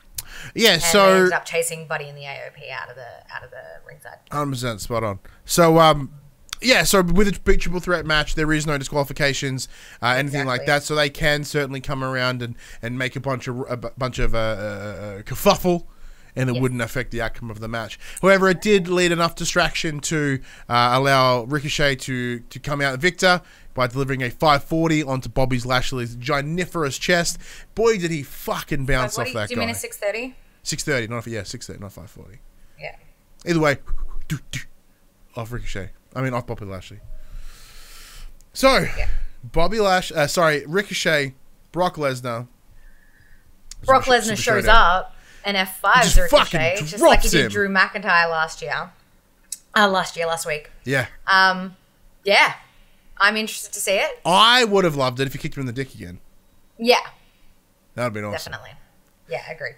Yeah, and so they ended up chasing Buddy in the A O P out of the out of the ringside. one hundred percent spot on. So um, yeah, so with a big triple threat match, there is no disqualifications, uh, anything exactly. like that. So they can certainly come around and and make a bunch of a bunch of uh, uh, kerfuffle, and it yeah. wouldn't affect the outcome of the match. However, it did lead enough distraction to uh, allow Ricochet to to come out victor by delivering a five forty onto Bobby Lashley's giniferous chest. Boy, did he fucking bounce off that guy. Do you mean a six thirty? six thirty, not, yeah, six thirty, not five forty. Yeah. Either way, doo, doo, off Ricochet. I mean, off Bobby Lashley. So, yeah. Bobby Lash, uh, sorry, Ricochet, Brock Lesnar. Brock Lesnar shows up and F fives Ricochet, just like he did Drew McIntyre last year. Uh, last year, last week. Yeah. Um, yeah. I'm interested to see it. I would have loved it if you kicked him in the dick again. Yeah. That would have been awesome. Definitely. Yeah, I agree.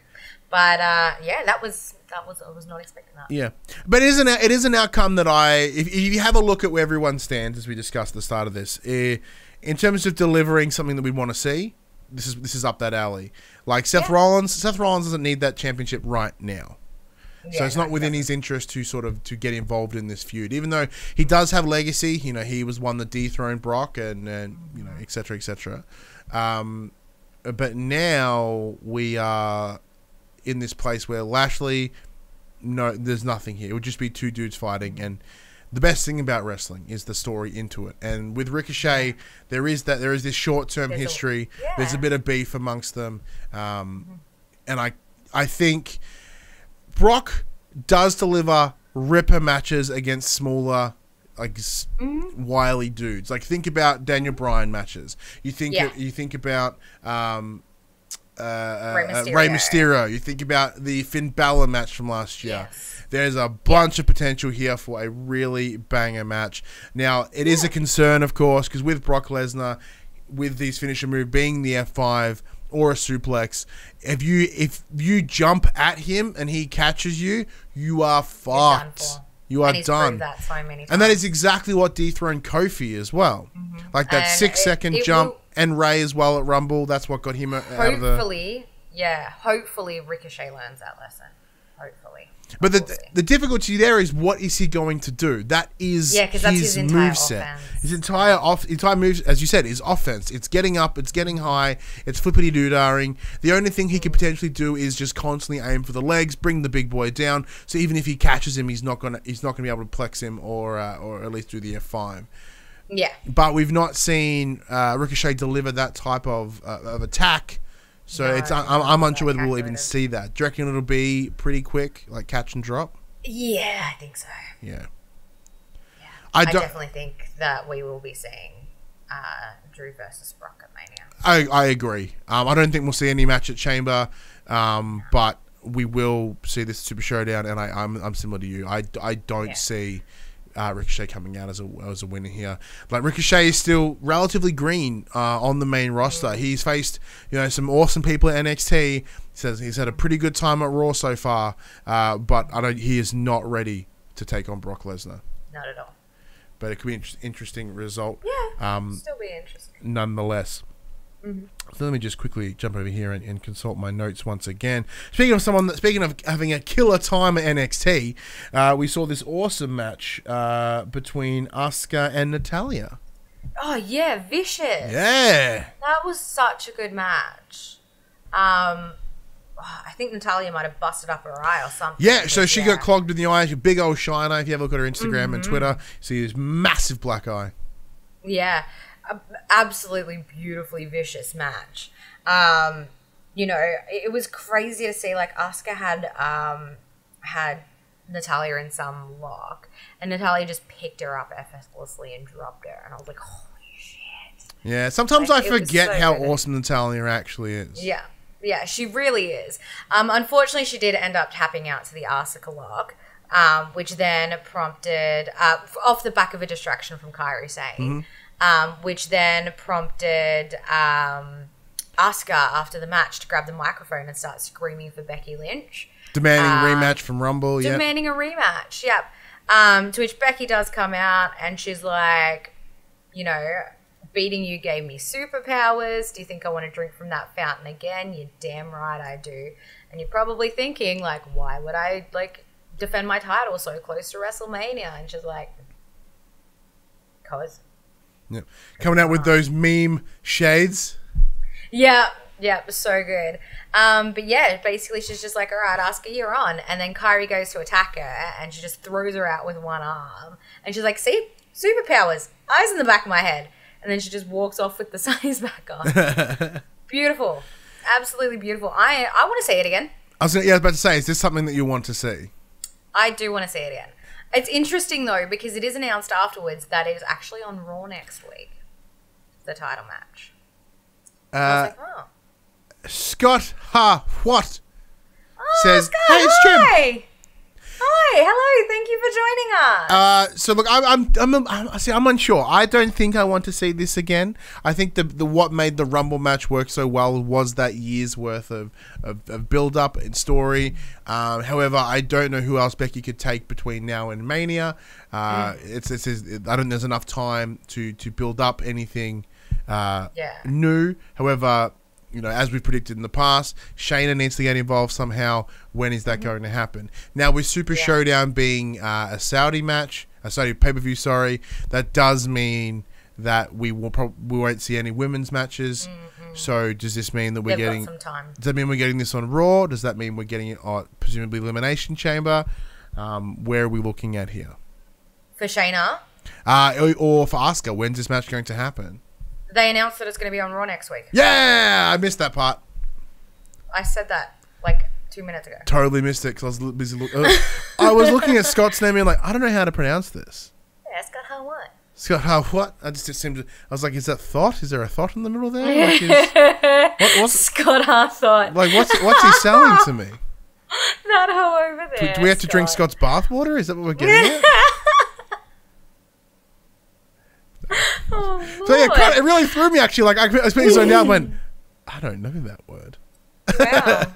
But uh, yeah, that was that was I was not expecting that. Yeah, but it is an it is an outcome that I if, if you have a look at where everyone stands as we discussed at the start of this, eh, in terms of delivering something that we want to see, this is this is up that alley. Like Seth yeah. Rollins, Seth Rollins doesn't need that championship right now, yeah, so it's no, not within his interest to sort of to get involved in this feud. Even though he does have legacy, you know, he was one that dethroned Brock and and you know et cetera et cetera. Um, but now we are in this place where Lashley, no, there's nothing here. It would just be two dudes fighting, and the best thing about wrestling is the story into it. And with Ricochet, there is that there is this short-term history. A, yeah. There's a bit of beef amongst them, um, mm-hmm. and I I think Brock does deliver ripper matches against smaller, like mm-hmm. wily dudes. Like think about Daniel Bryan matches. You think yeah. you think about. Um, Uh, Rey Mysterio. Uh, Rey Mysterio. You think about the Finn Balor match from last year. Yes. There's a bunch yeah. of potential here for a really banger match. Now, it yeah. is a concern, of course, because with Brock Lesnar, with his finisher move being the F five or a suplex, if you if you jump at him and he catches you, you are fucked. You are and done. That so many times. And that is exactly what dethroned Kofi as well. Mm-hmm. Like that and six it, second it jump. And Ray as well at Rumble. That's what got him out of the... Hopefully, yeah. Hopefully Ricochet learns that lesson. Hopefully. But the, the difficulty there is what is he going to do? That is yeah, his, that's his entire moveset. Offense. His entire off, entire moves, as you said, is offense. It's getting up. It's getting high. It's flippity-doo-daring. The only thing he could potentially do is just constantly aim for the legs, bring the big boy down. So even if he catches him, he's not gonna he's not gonna be able to plex him or uh, or at least do the F five. Yeah, but we've not seen uh, Ricochet deliver that type of uh, of attack, so no, it's I'm, I'm unsure whether we'll even see that. Do you reckon it'll be pretty quick, like catch and drop? Yeah, I think so. Yeah, yeah. I, I definitely think that we will be seeing uh, Drew versus Brock at Mania. I I agree. Um, I don't think we'll see any match at Chamber, um, but we will see this Super Showdown, and I I'm, I'm similar to you. I I don't yeah. see. Uh, Ricochet coming out as a as a winner here. Like Ricochet is still relatively green uh, on the main roster. He's faced you know some awesome people at N X T. He says he's had a pretty good time at Raw so far, uh, but I don't. He is not ready to take on Brock Lesnar. Not at all. But it could be an interesting result. Yeah, um, still be interesting. Nonetheless. Mm-hmm. So let me just quickly jump over here and, and consult my notes once again. Speaking of someone that, speaking of having a killer time at N X T, uh, we saw this awesome match uh, between Asuka and Natalya. Oh yeah, vicious. Yeah, that was such a good match. Um, I think Natalya might have busted up her eye or something. Yeah, so she yeah. got clogged in the eye. She's a big old shiner. If you have a look at her Instagram mm-hmm. and Twitter, see this massive black eye. Yeah. Absolutely beautifully vicious match. Um, you know, it was crazy to see. Like Asuka had um, had Natalya in some lock, and Natalya just picked her up effortlessly and dropped her. And I was like, "Holy shit!" Yeah. Sometimes like, I forget so how good. awesome Natalya actually is. Yeah, yeah, she really is. Um, unfortunately, she did end up tapping out to the Asuka lock. Um, which then prompted, uh, off the back of a distraction from Kairi saying, mm-hmm. um, which then prompted um, Asuka after the match to grab the microphone and start screaming for Becky Lynch. Demanding um, a rematch from Rumble, yeah. Demanding yep. a rematch, yep. Um, to which Becky does come out and she's like, you know, beating you gave me superpowers. Do you think I want to drink from that fountain again? You're damn right I do. And you're probably thinking, like, why would I, like, defend my title so close to WrestleMania? And she's like, cause yeah. coming out with those meme shades. Yeah, yeah, it was so good. Um, but yeah, basically she's just like, all right, Asuka, you're on. And then Kairi goes to attack her and she just throws her out with one arm. And she's like, see, superpowers, eyes in the back of my head. And then she just walks off with the sunnies back on. Beautiful. Absolutely beautiful. I I want to see it again. I was, gonna, yeah, I was about to say, is this something that you want to see? I do want to see it again. It's interesting, though, because it is announced afterwards that it is actually on Raw next week, the title match. Uh, I was like, oh. Scott Ha What oh, says, Scott, hey, it's Jim. Hi. Hi, Hello. Thank you for joining us. Uh, so look, I'm, I'm, I'm, I'm, see, I'm unsure. I don't think I want to see this again. I think the, the what made the Rumble match work so well was that year's worth of, of, of build up and story. Um, however, I don't know who else Becky could take between now and Mania. Uh, mm. It's, it's, it's, I don't think there's enough time to to build up anything uh, yeah. new. However, you know, as we predicted in the past, Shayna needs to get involved somehow. When is that mm-hmm. going to happen? Now, with Super yeah. Showdown being uh, a Saudi match, a Saudi pay-per-view, sorry, that does mean that we will pro we won't see any women's matches. Mm-hmm. So, does this mean that we're They've getting? Got some time. Does that mean we're getting this on Raw? Does that mean we're getting it on presumably Elimination Chamber? Um, where are we looking at here? For Shayna, uh, or, or for Asuka, when's this match going to happen? They announced that it's going to be on Raw next week. Yeah, I missed that part. I said that like two minutes ago. Totally missed it because I was busy looking. I was looking at Scott's name and like, I don't know how to pronounce this. Yeah, Scott how what? Scott how what? I just it seemed. To, I was like, is that thought? Is there a thought in the middle there? Like, is, what, what's, Scott how thought. Like what's what's he selling to me? That hoe over there. Do, do we have Scott. to drink Scott's bathwater? Is that what we're getting at? Oh, so yeah, kind of, it really threw me actually. Like I was speaking so now, I went, I don't know that word. Wow.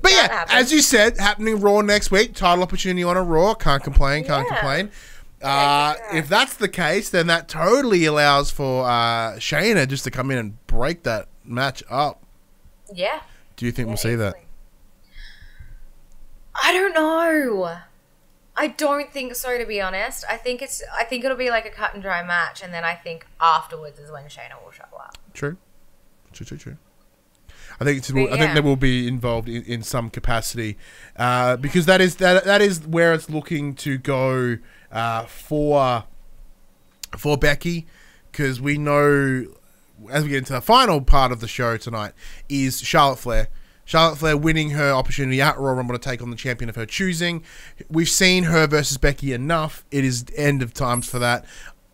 But yeah, happened. as you said, happening Raw next week. Title opportunity on a Raw. Can't complain. Can't yeah. complain. Uh, yeah. If that's the case, then that totally allows for uh, Shayna just to come in and break that match up. Yeah. Do you think yeah, we'll see easily. that? I don't know. I don't think so, to be honest. I think it's. I think it'll be like a cut and dry match, and then I think afterwards is when Shayna will show up. True, true, true, true. I think it's, but, I yeah. think they will be involved in, in some capacity, uh, because that is that that is where it's looking to go uh, for for Becky, because we know as we get into the final part of the show tonight is Charlotte Flair. Charlotte Flair winning her opportunity at Royal Rumble to take on the champion of her choosing. We've seen her versus Becky enough. It is end of times for that.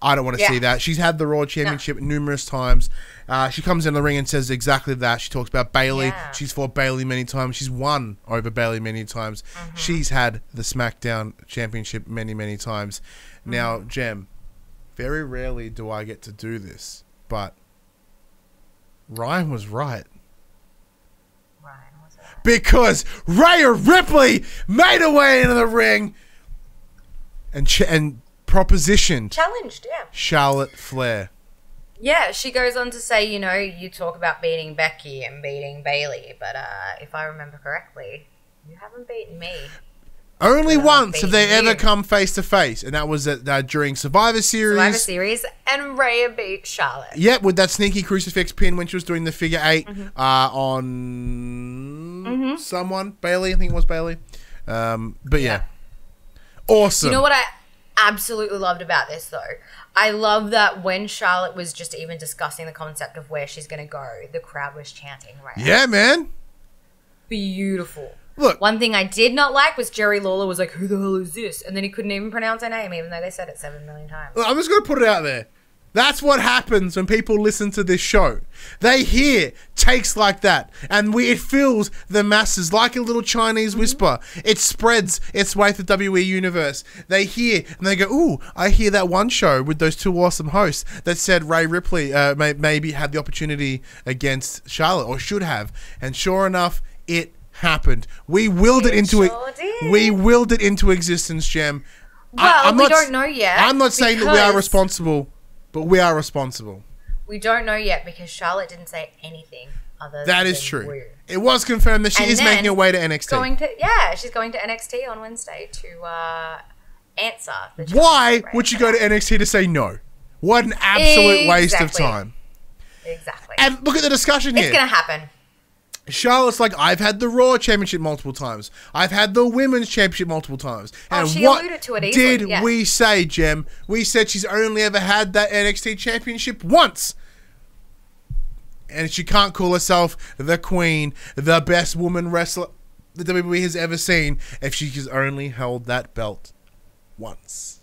I don't want to yeah. see that. She's had the Raw Championship no. numerous times. Uh, she comes in the ring and says exactly that. She talks about Bayley. Yeah. She's fought Bayley many times. She's won over Bayley many times. Mm-hmm. She's had the SmackDown Championship many, many times. Mm-hmm. Now, Jem, very rarely do I get to do this, but Ryan was right. Because Rhea Ripley made her way into the ring and ch and propositioned. Challenged, yeah. Charlotte Flair. Yeah, she goes on to say, you know, you talk about beating Becky and beating Bayley, but uh, if I remember correctly, you haven't beaten me. Only uh, once have they you. ever come face to face, and that was at, uh, during Survivor Series. Survivor Series, and Rhea beat Charlotte. Yeah, with that sneaky crucifix pin when she was doing the figure eight mm-hmm. uh, on mm-hmm. someone, Bayley, I think it was Bayley. Um, but yeah. yeah, awesome. You know what I absolutely loved about this though? I love that when Charlotte was just even discussing the concept of where she's going to go, the crowd was chanting Rhea. Yeah, man. Beautiful. Look, one thing I did not like was Jerry Lawler was like, who the hell is this? And then he couldn't even pronounce her name, even though they said it seven million times. Look, I'm just going to put it out there. That's what happens when people listen to this show. They hear takes like that, and we, it fills the masses like a little Chinese mm-hmm. whisper. It spreads its way through the W W E universe. They hear, and they go, ooh, I hear that one show with those two awesome hosts that said Rey Ripley uh, may, maybe had the opportunity against Charlotte, or should have. And sure enough, it happened. We willed it, it into it. Sure we willed it into existence, Jem. Well, I, I'm we not, don't know yet. I'm not saying that we are responsible, but we are responsible. We don't know yet because Charlotte didn't say anything other. That than is true. Woo. It was confirmed that she and is making her way to N X T. Going to, yeah, she's going to N X T on Wednesday to uh, answer. The Why would you go to N X T to say no? What an absolute exactly. waste of time. Exactly. And look at the discussion it's here. It's going to happen. Charlotte's like, I've had the Raw Championship multiple times. I've had the Women's Championship multiple times. And oh, she what alluded to it easily. did yeah. we say, Jem? We said she's only ever had that N X T Championship once. And she can't call herself the queen, the best woman wrestler the W W E has ever seen if she has only held that belt once.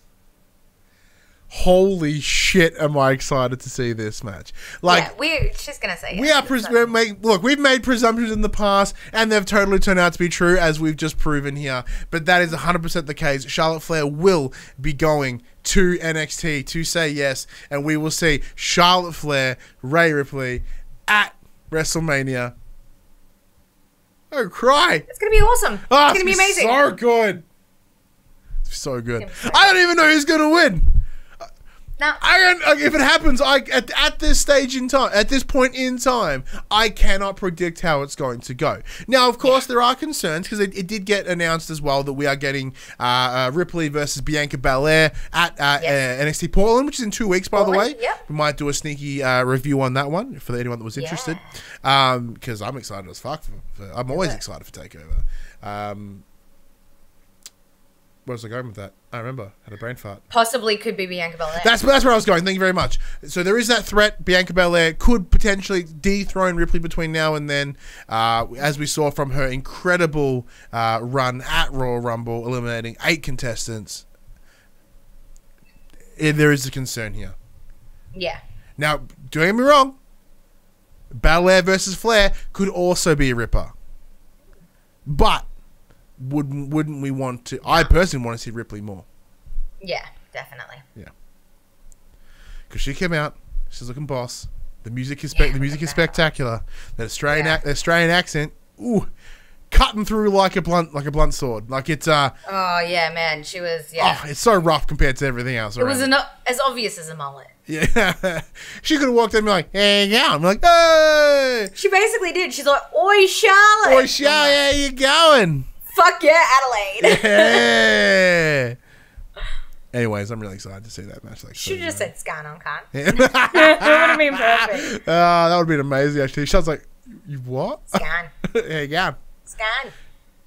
holy shit, am I excited to see this match. Like, yeah, we're just going to say we yes, are pres we're make, Look, we've made presumptions in the past, and they've totally turned out to be true, as we've just proven here. But that is one hundred percent the case. Charlotte Flair will be going to N X T to say yes, and we will see Charlotte Flair, Rey Ripley, at WrestleMania. Oh, cry. It's going to be awesome. Oh, it's going to be amazing. so good. So good. I don't even know who's going to win. No. I don't, if it happens, I at, at this stage in time, at this point in time, I cannot predict how it's going to go. Now, of course, yeah. there are concerns because it, it did get announced as well that we are getting uh, uh, Ripley versus Bianca Belair at uh, yes. uh, N X T Portland, which is in two weeks, by Portland, the way. Yep. We might do a sneaky uh, review on that one for anyone that was interested, because yeah. um, I'm excited as fuck. For, for, I'm always okay. excited for Takeover. Um, Where was I going with that? I remember. Had a brain fart. Possibly could be Bianca Belair. That's, that's where I was going. Thank you very much. So there is that threat. Bianca Belair could potentially dethrone Ripley between now and then, uh, as we saw from her incredible uh, run at Royal Rumble, eliminating eight contestants. There is a concern here. Yeah. Now, don't get me wrong. Belair versus Flair could also be a ripper. But... Wouldn't wouldn't we want to? I personally want to see Ripley more. Yeah, definitely. Yeah, because she came out, she's looking boss. The music is yeah, the music is spectacular. That Australian yeah. ac Australian accent, ooh, cutting through like a blunt like a blunt sword. Like it's uh. Oh yeah, man, she was yeah. Oh, it's so rough compared to everything else. It was an, as obvious as a mullet. Yeah, she could have walked in and be like, "Hey, yeah," I'm like, "Hey." She basically did. She's like, "Oi, Charlotte. Oi, Charlotte, how you going?" Fuck yeah, Adelaide. Yeah. Anyways, I'm really excited to see that match. Like, should so, just know. said Scan on Khan. Yeah. That would have been perfect. Uh, that would have been amazing, actually. She was like, you what? Scan. Yeah, yeah. Scan.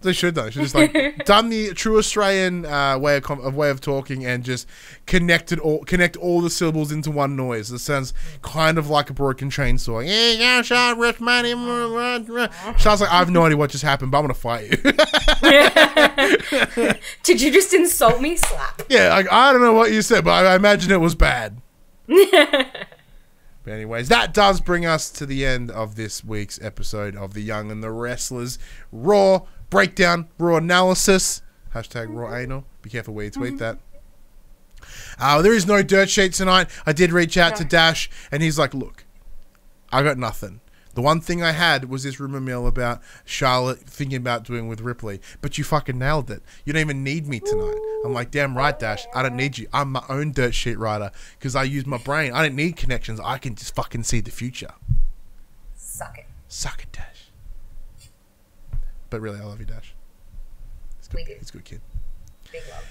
They should, though. She's just like done the true Australian uh, way of, of way of talking and just connected all connect all the syllables into one noise. That sounds kind of like a broken chainsaw. Yeah, yeah, shot, rich money. Sounds like I have no idea what just happened, but I'm gonna fight you. Yeah. Did you just insult me? Slap. Yeah, like, I don't know what you said, but I, I imagine it was bad. But anyways, that does bring us to the end of this week's episode of The Young and the Wrestlers Raw Breakdown, raw analysis, hashtag raw anal. Be careful where you tweet mm-hmm. that. Uh, there is no dirt sheet tonight. I did reach out no. to Dash, and he's like, look, I got nothing. The one thing I had was this rumor mill about Charlotte thinking about doing with Ripley, but you fucking nailed it. You don't even need me tonight. I'm like, damn right, Dash. I don't need you. I'm my own dirt sheet writer because I use my brain. I don't need connections. I can just fucking see the future. Suck it. Suck it, Dash. But really, I love you, Dash. He's a good, we do. He's a good kid. Big love.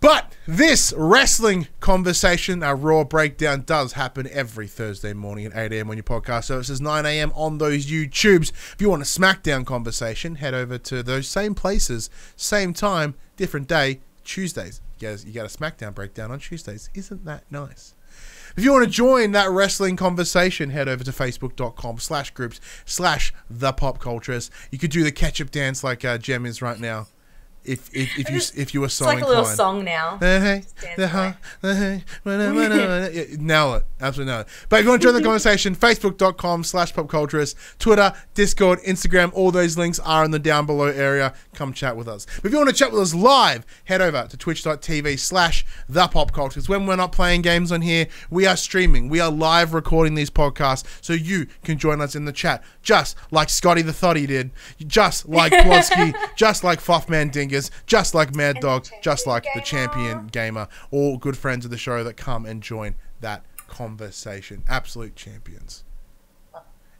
But this wrestling conversation, our Raw breakdown, does happen every Thursday morning at eight A M on your podcast services, nine A M on those YouTubes. If you want a SmackDown conversation, head over to those same places, same time, different day, Tuesdays. You got a, you got a SmackDown breakdown on Tuesdays. Isn't that nice? If you want to join that wrestling conversation, head over to facebook.com slash groups slash the pop cultures. You could do the ketchup dance like uh, Jem is right now. If if, if you if you were so inclined. It's like a little song now. Nail it. Absolutely nail it. But if you want to join the conversation, facebook.com slash pop cultures, Twitter, Discord, Instagram, all those links are in the down below area. Come chat with us. But if you want to chat with us live, head over to twitch.tv slash the pop cultures. When we're not playing games on here, we are streaming. We are live recording these podcasts so you can join us in the chat. Just like Scotty the Thotty did. Just like Plotsky. Just like Fuffman Ding. Just like Mad Dog, just like the Champion Gamer, all good friends of the show that come and join that conversation. Absolute champions.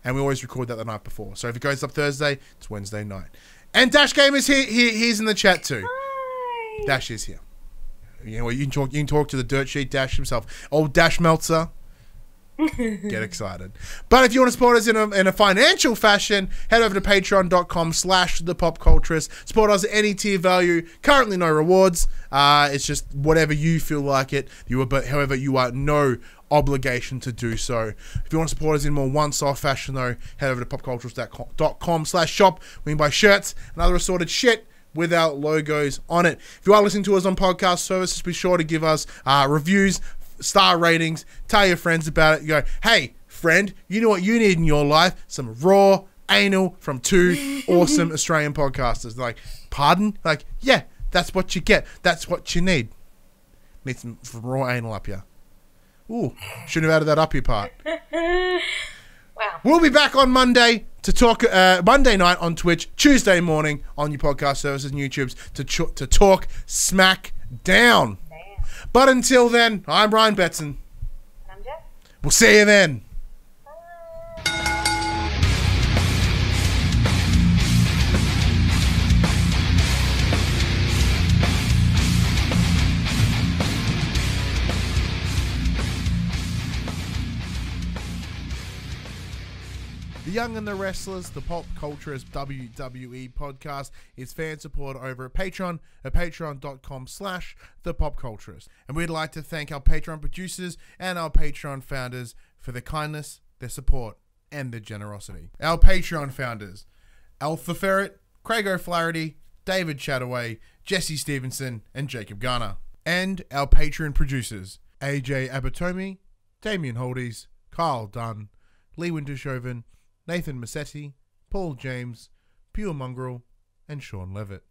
And we always record that the night before. So if it goes up Thursday, it's Wednesday night. And Dash Gamer's here. He, he's in the chat too. Hi. Dash is here. You know, you can talk. You can talk to the dirt sheet Dash himself. Old Dash Meltzer. Get excited. But if you want to support us in a, in a financial fashion, head over to patreon.com slash the pop culturist. Support us at any tier value. Currently no rewards. Uh, it's just whatever you feel like it. You are, but however, you are no obligation to do so. If you want to support us in more once-off fashion, though, head over to popculturist.com slash shop. We can buy shirts and other assorted shit with our logos on it. If you are listening to us on podcast services, be sure to give us uh, reviews, star ratings. Tell your friends about it. You go, hey, friend, you know what you need in your life? Some raw anal from two awesome Australian podcasters. They're like, pardon? Like, yeah, that's what you get. That's what you need. Need some raw anal up here. Ooh, shouldn't have added that up here part. Wow. We'll be back on Monday to talk, uh, Monday night on Twitch, Tuesday morning on your podcast services and YouTubes to, ch to talk SmackDown. Man. But until then, I'm Ryan Betson. And I'm Jeff. We'll see you then. The Young and the Wrestlers, the pop culture's W W E podcast, is fan support over at Patreon at patreon.com slash the pop culturist. And we'd like to thank our Patreon producers and our Patreon founders for their kindness, their support, and their generosity. Our Patreon founders, Alf the Ferret, Craig O'Flaherty, David Chataway, Jesse Stevenson, and Jacob Garner. And our Patreon producers, A J Abatomi, Damien Holdies, Kyle Dunn, Lee Wintershoven, Nathan Massetti, Paul James, Pure Mongrel, and Sean Levitt.